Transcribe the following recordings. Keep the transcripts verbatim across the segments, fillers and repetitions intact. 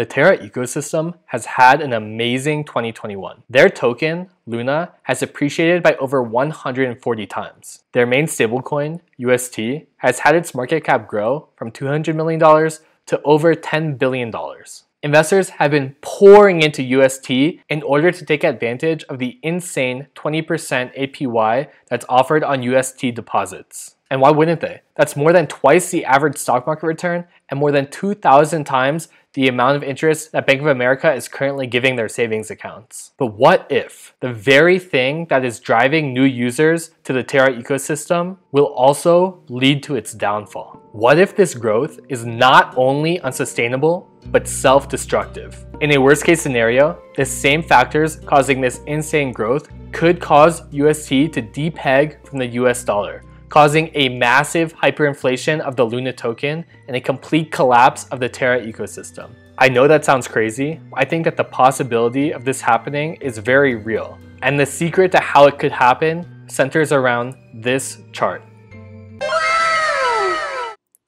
The Terra ecosystem has had an amazing twenty twenty-one. Their token, Luna, has appreciated by over one hundred forty times. Their main stablecoin, U S T, has had its market cap grow from two hundred million dollars to over ten billion dollars. Investors have been pouring into U S T in order to take advantage of the insane twenty percent A P Y that's offered on U S T deposits. And why wouldn't they? That's more than twice the average stock market return and more than two thousand times the amount of interest that Bank of America is currently giving their savings accounts. But what if the very thing that is driving new users to the Terra ecosystem will also lead to its downfall? What if this growth is not only unsustainable, but self-destructive? In a worst-case scenario, the same factors causing this insane growth could cause U S T to depeg from the U S dollar, causing a massive hyperinflation of the Luna token and a complete collapse of the Terra ecosystem. I know that sounds crazy. I think that the possibility of this happening is very real. And the secret to how it could happen centers around this chart.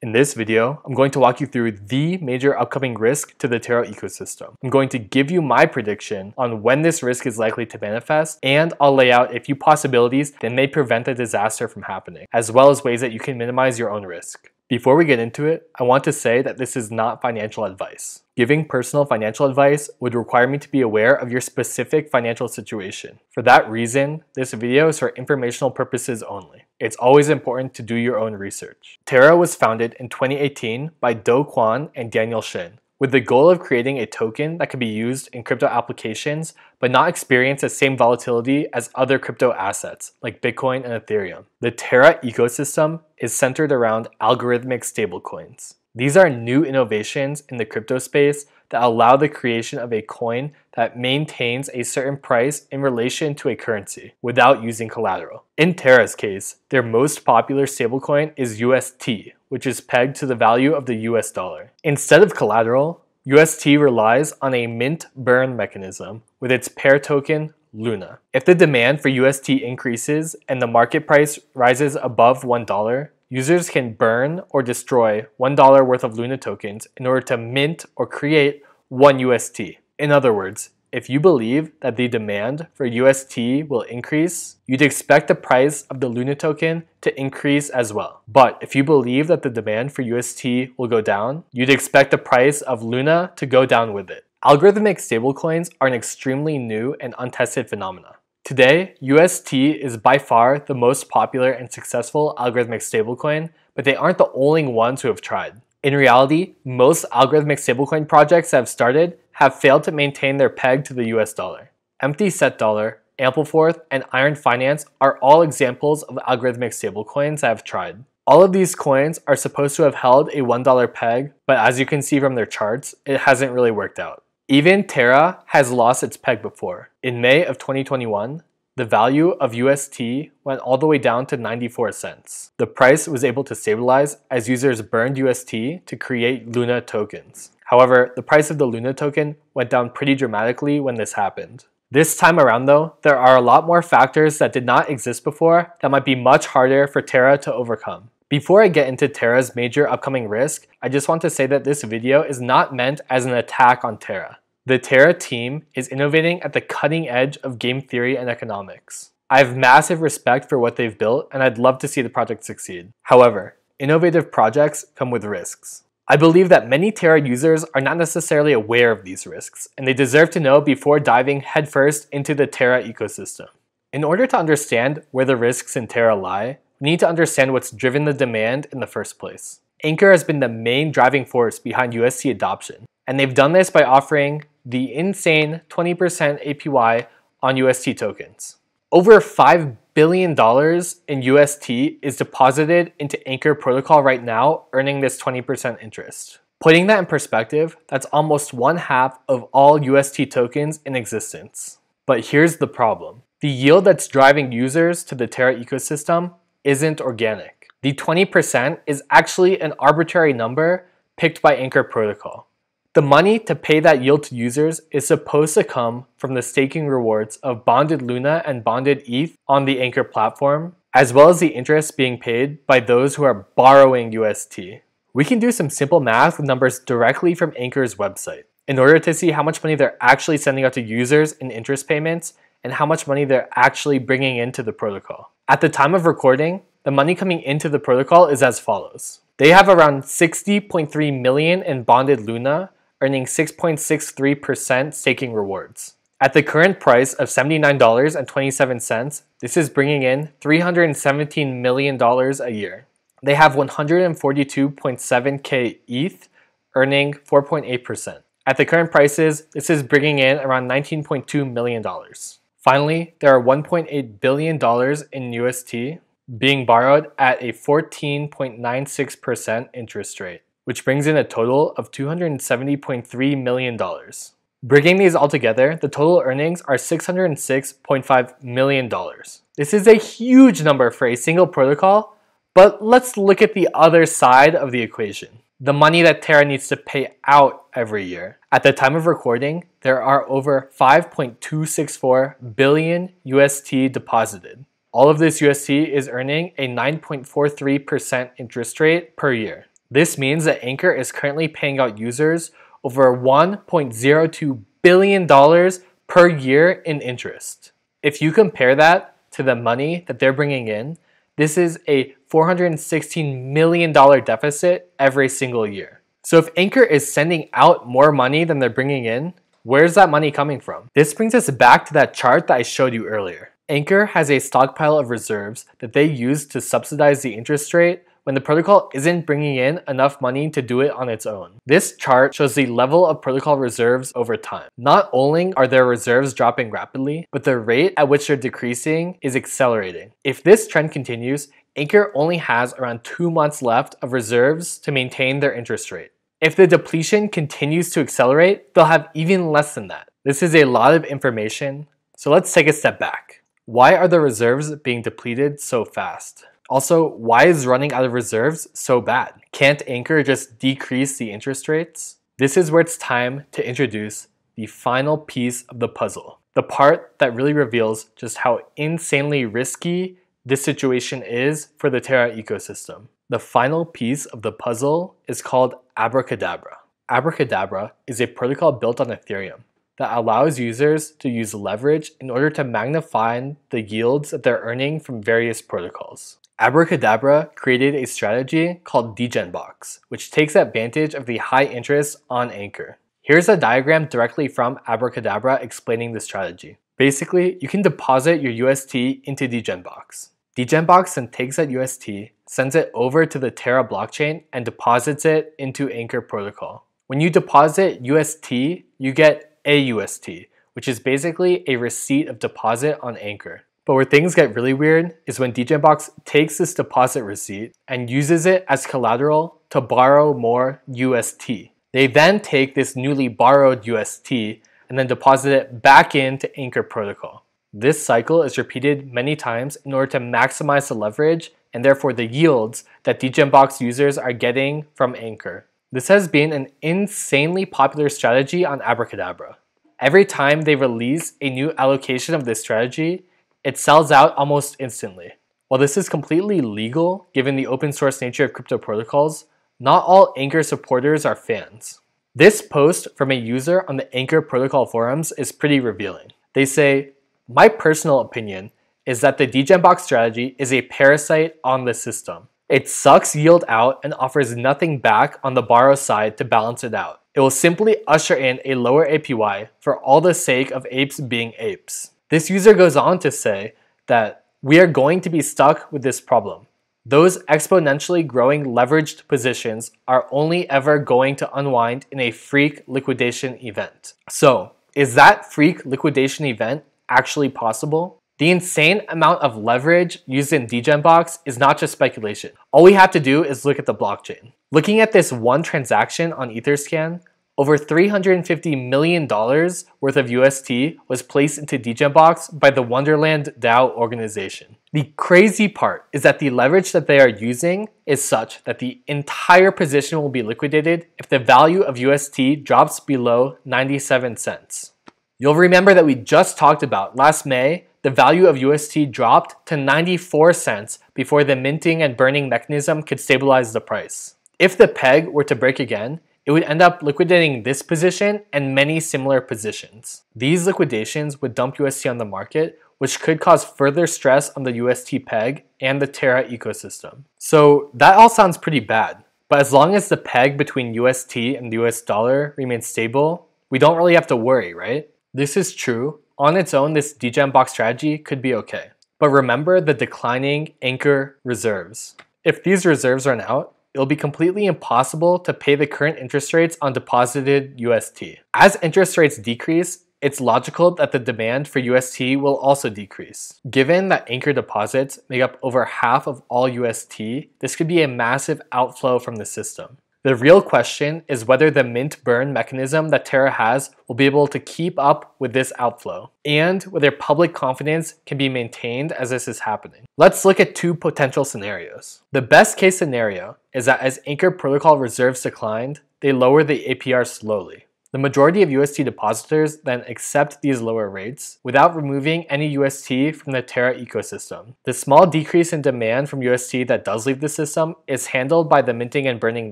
In this video, I'm going to walk you through the major upcoming risk to the Terra ecosystem. I'm going to give you my prediction on when this risk is likely to manifest, and I'll lay out a few possibilities that may prevent the disaster from happening, as well as ways that you can minimize your own risk. Before we get into it, I want to say that this is not financial advice. Giving personal financial advice would require me to be aware of your specific financial situation. For that reason, this video is for informational purposes only. It's always important to do your own research. Terra was founded in twenty eighteen by Do Kwon and Daniel Shin, with the goal of creating a token that could be used in crypto applications but not experience the same volatility as other crypto assets like Bitcoin and Ethereum. The Terra ecosystem is centered around algorithmic stablecoins. These are new innovations in the crypto space that allow the creation of a coin that maintains a certain price in relation to a currency without using collateral. In Terra's case, their most popular stablecoin is U S T, which is pegged to the value of the U S dollar. Instead of collateral, U S T relies on a mint-burn mechanism with its pair token, Luna. If the demand for U S T increases and the market price rises above one dollar, users can burn or destroy one dollar worth of Luna tokens in order to mint or create one U S T. In other words, if you believe that the demand for U S T will increase, you'd expect the price of the Luna token to increase as well. But if you believe that the demand for U S T will go down, you'd expect the price of Luna to go down with it. Algorithmic stablecoins are an extremely new and untested phenomenon. Today, U S T is by far the most popular and successful algorithmic stablecoin, but they aren't the only ones who have tried. In reality, most algorithmic stablecoin projects that have started have failed to maintain their peg to the U S dollar. Empty Set Dollar, Ampleforth, and Iron Finance are all examples of algorithmic stablecoins that have tried. All of these coins are supposed to have held a one dollar peg, but as you can see from their charts, it hasn't really worked out. Even Terra has lost its peg before. In May of twenty twenty-one, the value of U S T went all the way down to ninety-four cents. The price was able to stabilize as users burned U S T to create Luna tokens. However, the price of the Luna token went down pretty dramatically when this happened. This time around though, there are a lot more factors that did not exist before that might be much harder for Terra to overcome. Before I get into Terra's major upcoming risk, I just want to say that this video is not meant as an attack on Terra. The Terra team is innovating at the cutting edge of game theory and economics. I have massive respect for what they've built and I'd love to see the project succeed. However, innovative projects come with risks. I believe that many Terra users are not necessarily aware of these risks, and they deserve to know before diving headfirst into the Terra ecosystem. In order to understand where the risks in Terra lie, need to understand what's driven the demand in the first place. Anchor has been the main driving force behind U S T adoption, and they've done this by offering the insane twenty percent A P Y on U S T tokens. Over five billion dollars in U S T is deposited into Anchor Protocol right now, earning this twenty percent interest. Putting that in perspective, that's almost one half of all U S T tokens in existence. But here's the problem. The yield that's driving users to the Terra ecosystem isn't organic. The twenty percent is actually an arbitrary number picked by Anchor Protocol. The money to pay that yield to users is supposed to come from the staking rewards of bonded Luna and bonded E T H on the Anchor platform, as well as the interest being paid by those who are borrowing U S T. We can do some simple math with numbers directly from Anchor's website. in order to see how much money they're actually sending out to users in interest payments and how much money they're actually bringing into the protocol. At the time of recording, the money coming into the protocol is as follows. They have around sixty point three million in bonded Luna, earning six point six three percent staking rewards. At the current price of seventy-nine dollars and twenty-seven cents, this is bringing in three hundred seventeen million dollars a year. They have one hundred forty-two point seven K E T H, earning four point eight percent. At the current prices, this is bringing in around nineteen point two million dollars. Finally, there are one point eight billion dollars in U S T being borrowed at a fourteen point nine six percent interest rate, which brings in a total of two hundred seventy point three million dollars. Bringing these all together, the total earnings are six hundred six point five million dollars. This is a huge number for a single protocol, but let's look at the other side of the equation. The money that Terra needs to pay out every year. At the time of recording, there are over five point two six four billion U S T deposited. All of this U S T is earning a nine point four three percent interest rate per year. This means that Anchor is currently paying out users over one point zero two billion dollars per year in interest. If you compare that to the money that they're bringing in, this is a four hundred sixteen million dollars deficit every single year. So if Anchor is sending out more money than they're bringing in, where's that money coming from? This brings us back to that chart that I showed you earlier. Anchor has a stockpile of reserves that they use to subsidize the interest rate when the protocol isn't bringing in enough money to do it on its own. This chart shows the level of protocol reserves over time. Not only are their reserves dropping rapidly, but the rate at which they're decreasing is accelerating. If this trend continues, Anchor only has around two months left of reserves to maintain their interest rate. If the depletion continues to accelerate, they'll have even less than that. This is a lot of information, so let's take a step back. Why are the reserves being depleted so fast? Also, why is running out of reserves so bad? Can't Anchor just decrease the interest rates? This is where it's time to introduce the final piece of the puzzle, the part that really reveals just how insanely risky this situation is for the Terra ecosystem. The final piece of the puzzle is called Abracadabra. Abracadabra is a protocol built on Ethereum that allows users to use leverage in order to magnify the yields that they're earning from various protocols. Abracadabra created a strategy called Degenbox, which takes advantage of the high interest on Anchor. Here's a diagram directly from Abracadabra explaining the strategy. Basically, you can deposit your U S T into Degenbox. Degenbox then takes that U S T, sends it over to the Terra blockchain, and deposits it into Anchor protocol. When you deposit U S T, you get A U S T, which is basically a receipt of deposit on Anchor. But where things get really weird is when Degenbox takes this deposit receipt and uses it as collateral to borrow more U S T. They then take this newly borrowed U S T and then deposit it back into Anchor Protocol. This cycle is repeated many times in order to maximize the leverage and therefore the yields that Degenbox users are getting from Anchor. This has been an insanely popular strategy on Abracadabra. Every time they release a new allocation of this strategy, it sells out almost instantly. While this is completely legal, given the open source nature of crypto protocols, not all Anchor supporters are fans. This post from a user on the Anchor Protocol forums is pretty revealing. They say, "My personal opinion is that the Degenbox strategy is a parasite on the system. It sucks yield out and offers nothing back on the borrow side to balance it out. It will simply usher in a lower A P Y for all the sake of apes being apes." This user goes on to say that we are going to be stuck with this problem. Those exponentially growing leveraged positions are only ever going to unwind in a freak liquidation event. So, is that freak liquidation event actually possible? The insane amount of leverage used in Degenbox is not just speculation. All we have to do is look at the blockchain. Looking at this one transaction on Etherscan, over three hundred fifty million dollars worth of U S T was placed into Degenbox by the Wonderland DAO organization. The crazy part is that the leverage that they are using is such that the entire position will be liquidated if the value of U S T drops below ninety-seven cents. You'll remember that we just talked about last May, the value of U S T dropped to ninety-four cents before the minting and burning mechanism could stabilize the price. If the peg were to break again, it would end up liquidating this position and many similar positions. These liquidations would dump U S T on the market, which could cause further stress on the U S T peg and the Terra ecosystem. So that all sounds pretty bad, but as long as the peg between U S T and the U S dollar remains stable, we don't really have to worry, right? This is true. On its own, this Degenbox strategy could be okay. But remember the declining anchor reserves. If these reserves run out, it'll be completely impossible to pay the current interest rates on deposited U S T. As interest rates decrease, it's logical that the demand for U S T will also decrease. Given that anchor deposits make up over half of all U S T, this could be a massive outflow from the system. The real question is whether the mint burn mechanism that Terra has will be able to keep up with this outflow, and whether public confidence can be maintained as this is happening. Let's look at two potential scenarios. The best case scenario is that as Anchor Protocol reserves declined, they lower the A P R slowly. The majority of U S T depositors then accept these lower rates without removing any U S T from the Terra ecosystem. The small decrease in demand from U S T that does leave the system is handled by the minting and burning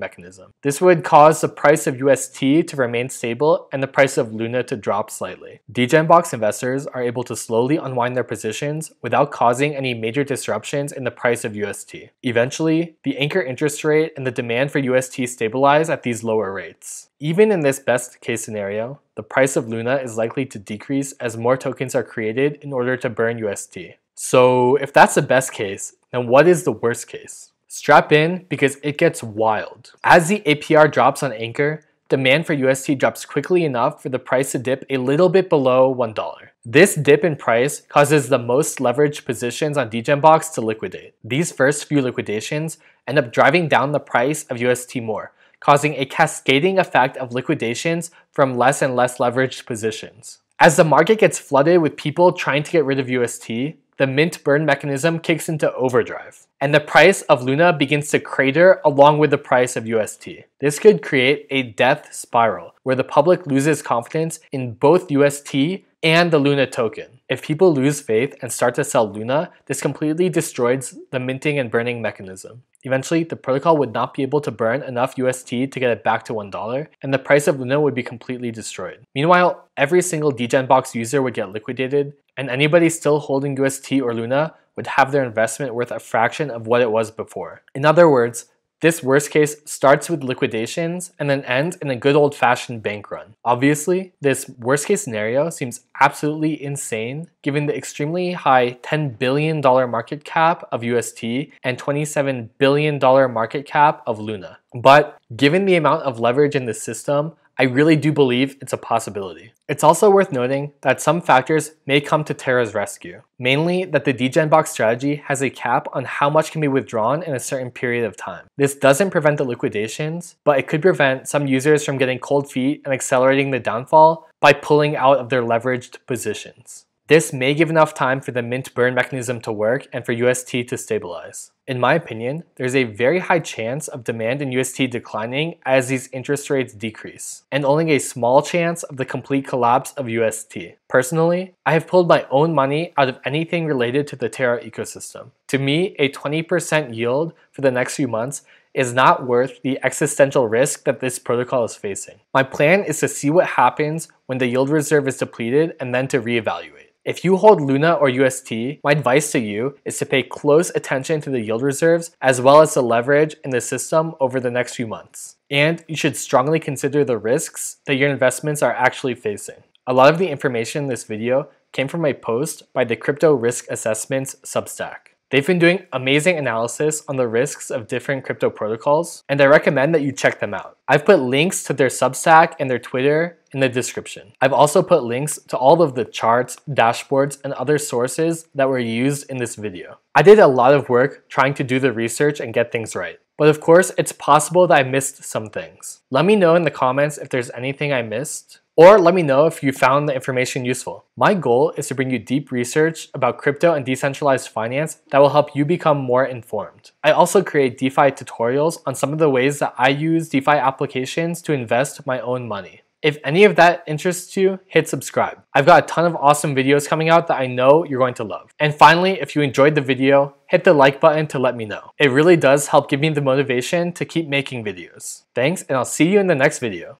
mechanism. This would cause the price of U S T to remain stable and the price of Luna to drop slightly. Degenbox investors are able to slowly unwind their positions without causing any major disruptions in the price of U S T. Eventually, the anchor interest rate and the demand for U S T stabilize at these lower rates. Even in this best case scenario, the price of Luna is likely to decrease as more tokens are created in order to burn U S T. So if that's the best case, then what is the worst case? Strap in, because it gets wild. As the A P R drops on Anchor, demand for U S T drops quickly enough for the price to dip a little bit below one dollar. This dip in price causes the most leveraged positions on Degenbox to liquidate. These first few liquidations end up driving down the price of U S T more, causing a cascading effect of liquidations from less and less leveraged positions. As the market gets flooded with people trying to get rid of U S T, the mint burn mechanism kicks into overdrive, and the price of Luna begins to crater along with the price of U S T. This could create a death spiral where the public loses confidence in both U S T and the Luna token. If people lose faith and start to sell Luna, this completely destroys the minting and burning mechanism. Eventually, the protocol would not be able to burn enough U S T to get it back to one dollar, and the price of Luna would be completely destroyed. Meanwhile, every single Degenbox user would get liquidated, and anybody still holding U S T or Luna would have their investment worth a fraction of what it was before. In other words, this worst case starts with liquidations and then ends in a good old-fashioned bank run. Obviously, this worst case scenario seems absolutely insane given the extremely high ten billion dollar market cap of U S T and twenty-seven billion dollar market cap of Luna. But given the amount of leverage in the system, I really do believe it's a possibility. It's also worth noting that some factors may come to Terra's rescue, mainly that the Degenbox strategy has a cap on how much can be withdrawn in a certain period of time. This doesn't prevent the liquidations, but it could prevent some users from getting cold feet and accelerating the downfall by pulling out of their leveraged positions. This may give enough time for the mint burn mechanism to work and for U S T to stabilize. In my opinion, there's a very high chance of demand in U S T declining as these interest rates decrease, and only a small chance of the complete collapse of U S T. Personally, I have pulled my own money out of anything related to the Terra ecosystem. To me, a twenty percent yield for the next few months is not worth the existential risk that this protocol is facing. My plan is to see what happens when the yield reserve is depleted and then to reevaluate. If you hold Luna or U S T, my advice to you is to pay close attention to the yield reserves as well as the leverage in the system over the next few months. And you should strongly consider the risks that your investments are actually facing. A lot of the information in this video came from a post by the Crypto Risk Assessments Substack. They've been doing amazing analysis on the risks of different crypto protocols, and I recommend that you check them out. I've put links to their Substack and their Twitter in the description. I've also put links to all of the charts, dashboards, and other sources that were used in this video. I did a lot of work trying to do the research and get things right, but of course, it's possible that I missed some things. Let me know in the comments if there's anything I missed, or let me know if you found the information useful. My goal is to bring you deep research about crypto and decentralized finance that will help you become more informed. I also create DeFi tutorials on some of the ways that I use DeFi applications to invest my own money. If any of that interests you, hit subscribe. I've got a ton of awesome videos coming out that I know you're going to love. And finally, if you enjoyed the video, hit the like button to let me know. It really does help give me the motivation to keep making videos. Thanks, and I'll see you in the next video.